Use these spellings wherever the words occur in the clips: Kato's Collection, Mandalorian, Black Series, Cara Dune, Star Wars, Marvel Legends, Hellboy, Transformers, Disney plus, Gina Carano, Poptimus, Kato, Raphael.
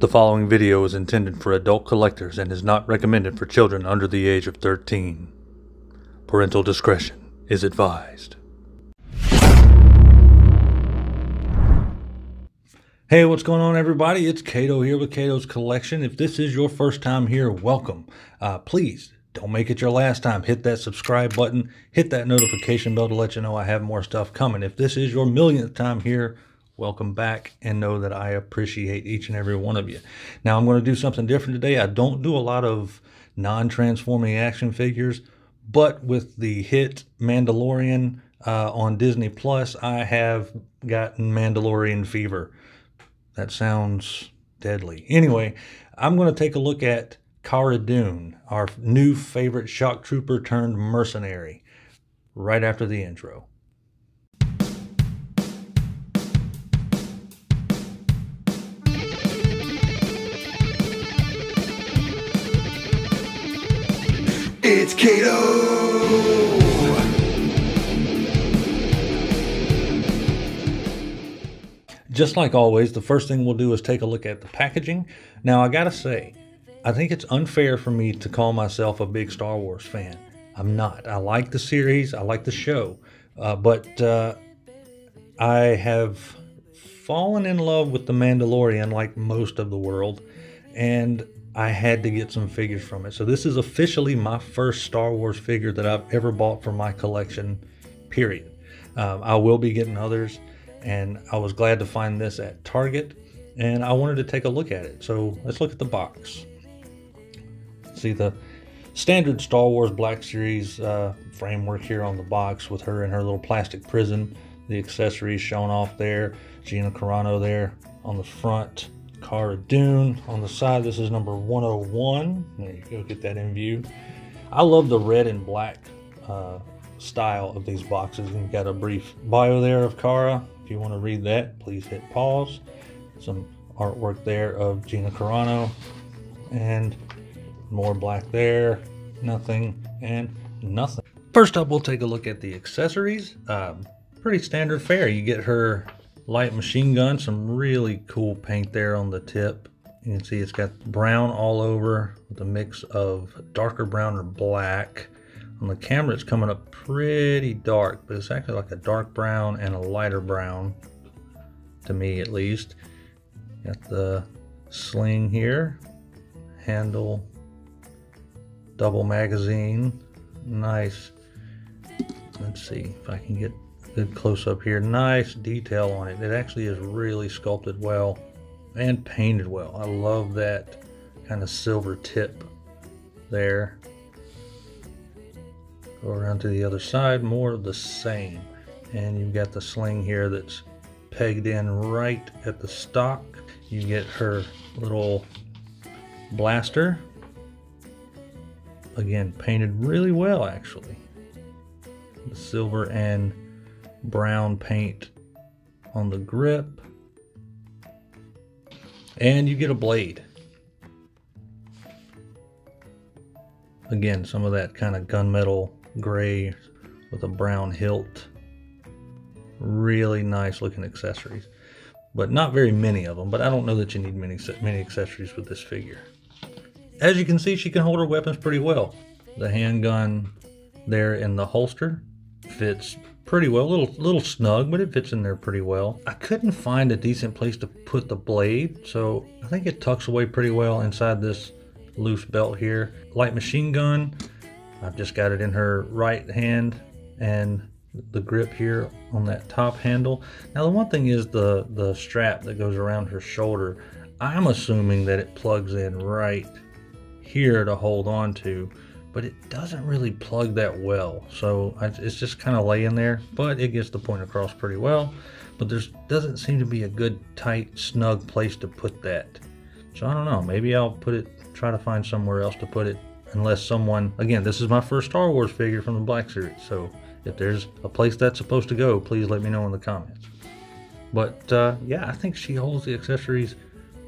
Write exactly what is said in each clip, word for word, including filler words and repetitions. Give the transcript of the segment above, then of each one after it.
The following video is intended for adult collectors and is not recommended for children under the age of thirteen. Parental discretion is advised. Hey, what's going on, everybody? It's Kato here with Kato's Collection. If this is your first time here, welcome. Uh, please don't make it your last time. Hit that subscribe button. Hit that notification bell to let you know I have more stuff coming. If this is your millionth time here, welcome back, and know that I appreciate each and every one of you. Now, I'm going to do something different today. I don't do a lot of non-transforming action figures, but with the hit Mandalorian uh, on Disney plus, I have gotten Mandalorian fever. That sounds deadly. Anyway, I'm going to take a look at Cara Dune, our new favorite shock trooper turned mercenary, right after the intro. It's Kato! Just like always, the first thing we'll do is take a look at the packaging. Now, I gotta say, I think it's unfair for me to call myself a big Star Wars fan. I'm not. I like the series, I like the show, uh, but uh, I have fallen in love with The Mandalorian like most of the world, and I had to get some figures from it. So this is officially my first Star Wars figure that I've ever bought for my collection, period. Um, I will be getting others, and I was glad to find this at Target, and I wanted to take a look at it. So let's look at the box. See the standard Star Wars Black Series uh, framework here on the box with her in her little plastic prison, the accessories shown off there, Gina Carano there on the front. Cara Dune on the side. This is number one oh one. There you go, get that in view. I love the red and black uh, style of these boxes. We've got a brief bio there of Cara. If you want to read that, please hit pause. Some artwork there of Gina Carano, and more black there. Nothing and nothing. First up, we'll take a look at the accessories. Um, pretty standard fare. You get her light machine gun, some really cool paint there on the tip. You can see it's got brown all over with a mix of darker brown or black. On the camera, it's coming up pretty dark, but it's actually like a dark brown and a lighter brown, to me at least. Got the sling here, handle, double magazine, nice. Let's see if I can get good close up here. Nice detail on it. It actually is really sculpted well and painted well. I love that kind of silver tip there. Go around to the other side, more of the same. And you've got the sling here that's pegged in right at the stock. You get her little blaster. Again, painted really well actually. The silver and brown paint on the grip, and you get a blade. Again, some of that kind of gunmetal gray with a brown hilt. Really nice looking accessories, but not very many of them. But I don't know that you need many many accessories with this figure. As you can see, she can hold her weapons pretty well. The handgun there in the holster fits pretty well, a little, little snug, but it fits in there pretty well. I couldn't find a decent place to put the blade, so I think it tucks away pretty well inside this loose belt here. Light machine gun, I've just got it in her right hand, and the grip here on that top handle. Now the one thing is the, the strap that goes around her shoulder, I'm assuming that it plugs in right here to hold on to, but it doesn't really plug that well. So it's just kind of laying there, but it gets the point across pretty well. But there doesn't seem to be a good, tight, snug place to put that. So I don't know, maybe I'll put it, try to find somewhere else to put it, unless someone, again, this is my first Star Wars figure from the Black Series. So if there's a place that's supposed to go, please let me know in the comments. But uh, yeah, I think she holds the accessories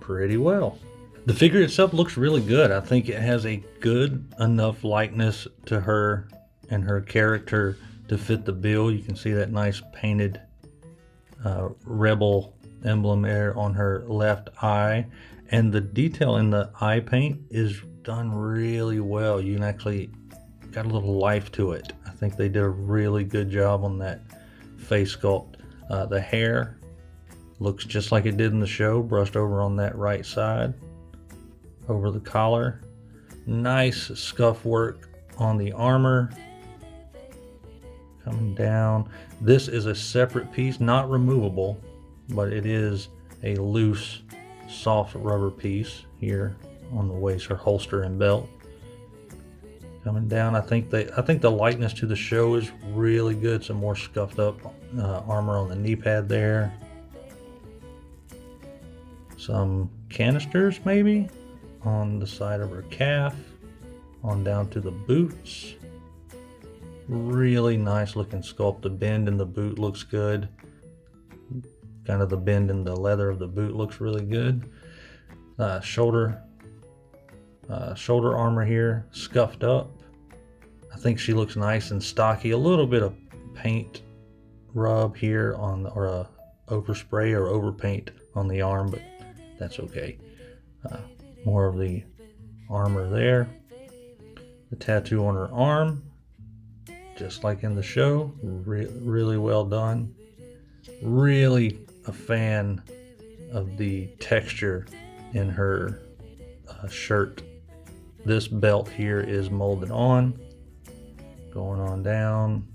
pretty well. The figure itself looks really good. I think it has a good enough likeness to her and her character to fit the bill. You can see that nice painted uh, rebel emblem there on her left eye, and the detail in the eye paint is done really well. You can actually got a little life to it. I think they did a really good job on that face sculpt. Uh, the hair looks just like it did in the show, brushed over on that right side, over the collar. Nice scuff work on the armor. Coming down. This is a separate piece, not removable, but it is a loose, soft rubber piece here on the waist, or holster and belt. Coming down, I think they, I think the likeness to the show is really good. Some more scuffed up uh, armor on the knee pad there. Some canisters maybe on the side of her calf, on down to the boots. Really nice looking sculpt. The bend in the boot looks good. Kind of the bend in the leather of the boot looks really good. Uh, shoulder, uh, shoulder armor here, scuffed up. I think she looks nice and stocky. A little bit of paint rub here on, the, or a overspray or overpaint on the arm, but that's okay. Uh, more of the armor there. The tattoo on her arm. Just like in the show, re really well done. Really a fan of the texture in her uh, shirt. This belt here is molded on. Going on down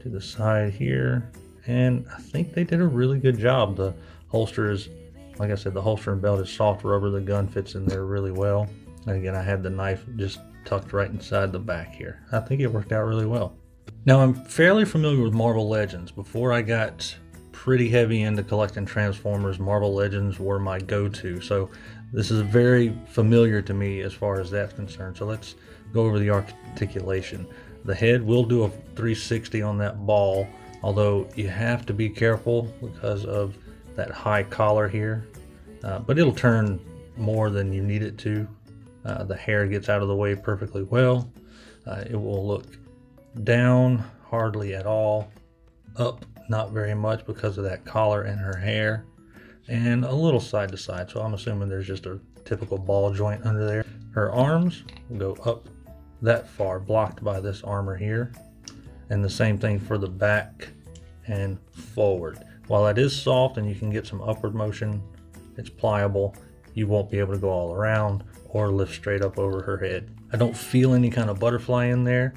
to the side here. And I think they did a really good job. The holster is, like I said, the holster and belt is soft rubber. The gun fits in there really well. And again, I had the knife just tucked right inside the back here. I think it worked out really well. Now, I'm fairly familiar with Marvel Legends. Before I got pretty heavy into collecting Transformers, Marvel Legends were my go-to. So this is very familiar to me as far as that's concerned. So let's go over the articulation. The head will do a three sixty on that ball, although you have to be careful because of that high collar here. Uh, but it'll turn more than you need it to. Uh, the hair gets out of the way perfectly well. Uh, it will look down hardly at all, up not very much because of that collar and her hair, and a little side to side. So I'm assuming there's just a typical ball joint under there. Her arms will go up that far, blocked by this armor here. And the same thing for the back and forward. While that is soft and you can get some upward motion, it's pliable. You won't be able to go all around or lift straight up over her head. I don't feel any kind of butterfly in there.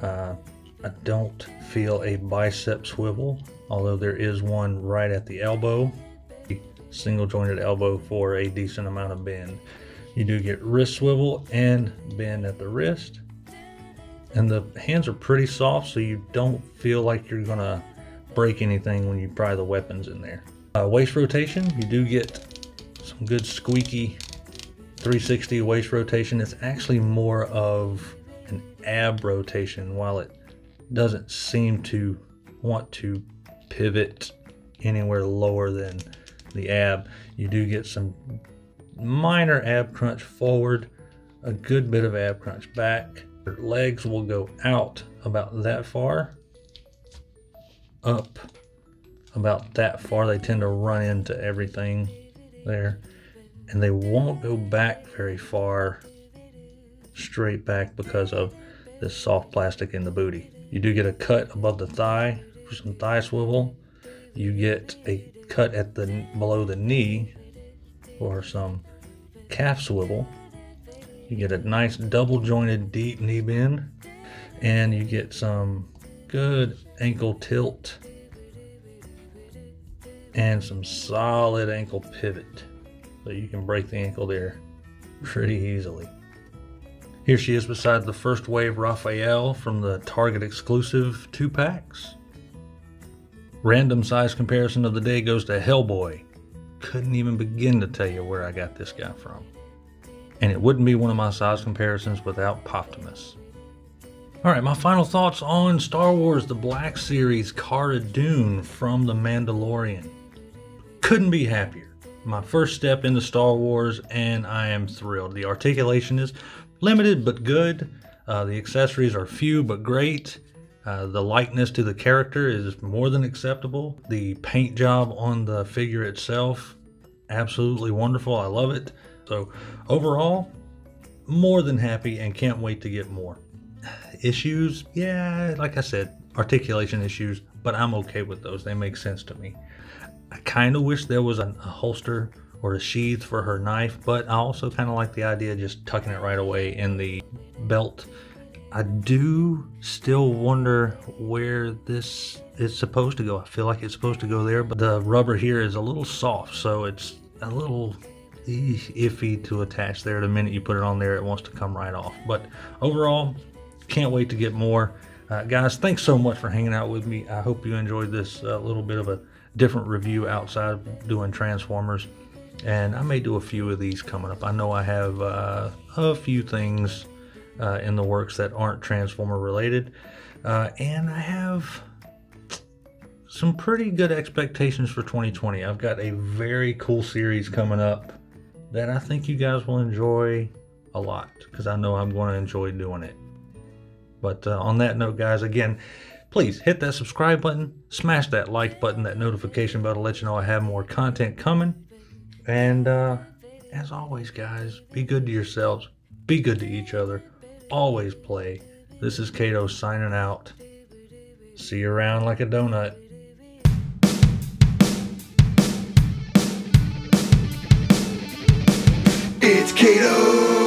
Uh, I don't feel a bicep swivel, although there is one right at the elbow. Single jointed elbow for a decent amount of bend. You do get wrist swivel and bend at the wrist. And the hands are pretty soft, so you don't feel like you're gonna break anything when you pry the weapons in there. Uh, waist rotation, you do get some good squeaky three sixty waist rotation. It's actually more of an ab rotation. While it doesn't seem to want to pivot anywhere lower than the ab, you do get some minor ab crunch forward, a good bit of ab crunch back. Your legs will go out about that far, up about that far. They tend to run into everything there, and they won't go back very far, straight back, because of this soft plastic in the booty. You do get a cut above the thigh for some thigh swivel. You get a cut at the below the knee for some calf swivel. You get a nice double jointed deep knee bend, and you get some good ankle tilt and some solid ankle pivot. So you can break the ankle there pretty easily. Here she is beside the first wave Raphael from the Target exclusive two packs. Random size comparison of the day goes to Hellboy. Couldn't even begin to tell you where I got this guy from. And it wouldn't be one of my size comparisons without Poptimus. All right, my final thoughts on Star Wars, the Black Series, Cara Dune from The Mandalorian. Couldn't be happier. My first step into Star Wars, and I am thrilled. The articulation is limited but good. Uh, the accessories are few but great. Uh, the likeness to the character is more than acceptable. The paint job on the figure itself, absolutely wonderful. I love it. So overall, more than happy and can't wait to get more. Issues, yeah, like I said, articulation issues, but I'm okay with those. They make sense to me. I kind of wish there was a, a holster or a sheath for her knife, but I also kind of like the idea of just tucking it right away in the belt. I do still wonder where this is supposed to go. I feel like it's supposed to go there, but the rubber here is a little soft, so it's a little iffy to attach there. The minute you put it on there, it wants to come right off. But overall, can't wait to get more. Uh, guys, thanks so much for hanging out with me. I hope you enjoyed this uh, little bit of a different review outside of doing Transformers, and I may do a few of these coming up. I know I have uh, a few things uh, in the works that aren't Transformer related, uh, and I have some pretty good expectations for twenty twenty. I've got a very cool series coming up that I think you guys will enjoy a lot, because I know I'm going to enjoy doing it. But uh, on that note, guys, again, please hit that subscribe button, smash that like button, that notification bell to let you know I have more content coming. And uh, as always, guys, be good to yourselves, be good to each other, always play. This is Kato signing out. See you around like a donut. It's Kato.